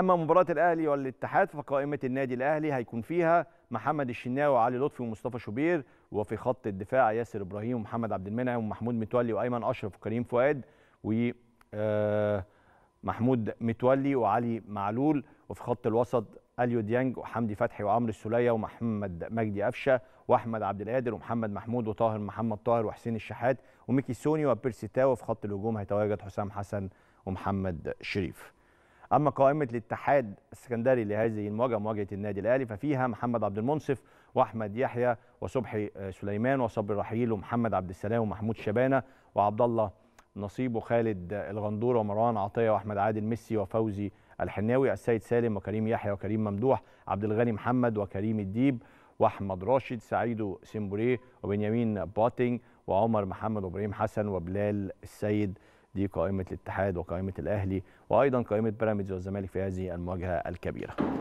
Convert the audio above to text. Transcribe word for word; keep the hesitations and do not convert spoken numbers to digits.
اما مباراه الاهلي والاتحاد فقائمه النادي الاهلي هيكون فيها محمد الشناوي وعلي لطفي ومصطفى شوبير، وفي خط الدفاع ياسر ابراهيم ومحمد عبد المنعم ومحمود متولي وايمن اشرف وكريم فؤاد و محمود متولي وعلي معلول، وفي خط الوسط اليو ديانج وحمدي فتحي وعمرو السوليه ومحمد مجدي قفشه واحمد عبد القادر ومحمد محمود وطاهر محمد طاهر وحسين الشحات وميكي سوني وبيرسي تاو، وفي خط الهجوم هيتواجد حسام حسن ومحمد شريف. اما قائمه الاتحاد السكندري لهذه المواجهه مواجهه النادي الاهلي ففيها محمد عبد المنصف واحمد يحيى وصبحي سليمان وصبري رحيل ومحمد عبد السلام ومحمود شبانه وعبد الله نصيب وخالد الغندور ومروان عطيه واحمد عادل ميسي وفوزي الحناوي، السيد سالم وكريم يحيى وكريم ممدوح، عبد الغني محمد وكريم الديب واحمد راشد، سعيدو سمبوريه وبنيامين باتينج وعمر محمد وابراهيم حسن وبلال السيد. دي قائمه الاتحاد وقائمه الاهلي وايضا قائمه بيراميدز والزمالك في هذه المواجهه الكبيره.